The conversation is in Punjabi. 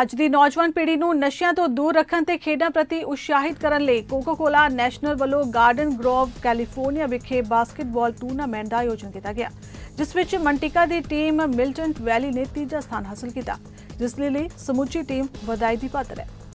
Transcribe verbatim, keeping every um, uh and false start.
ਅੱਜ ਦੀ ਨੌਜਵਾਨ ਪੀੜ੍ਹੀ ਨੂੰ ਨਸ਼ਿਆਂ ਤੋਂ ਦੂਰ ਰੱਖਣ ਤੇ ਖੇਡਾਂ ਪ੍ਰਤੀ ਉਤਸ਼ਾਹਿਤ ਕਰਨ ਲਈ ਕੋਕਾ ਕੋਲਾ ਨੈਸ਼ਨਲ ਵੱਲੋਂ ਗਾਰਡਨ ਗ੍ਰੋਵ ਕੈਲੀਫੋਰਨੀਆ ਵਿਖੇ ਬਾਸਕਟਬਾਲ ਟੂਰਨਾਮੈਂਟ ਦਾ ਆਯੋਜਨ ਕੀਤਾ ਗਿਆ ਜਿਸ ਵਿੱਚ ਮੰਟਿਕਾ ਦੀ ਟੀਮ ਮਿਲਟੈਂਟ ਵੈਲੀ ਨੇ ਤੀਜਾ ਸਥਾਨ ਹਾਸਲ ਕੀਤਾ ਜਿਸ ਲਈ ਸਮੁੱਚੀ ਟੀਮ ਵਧਾਈ ਦੀ ਪਾਤਰ ਹੈ।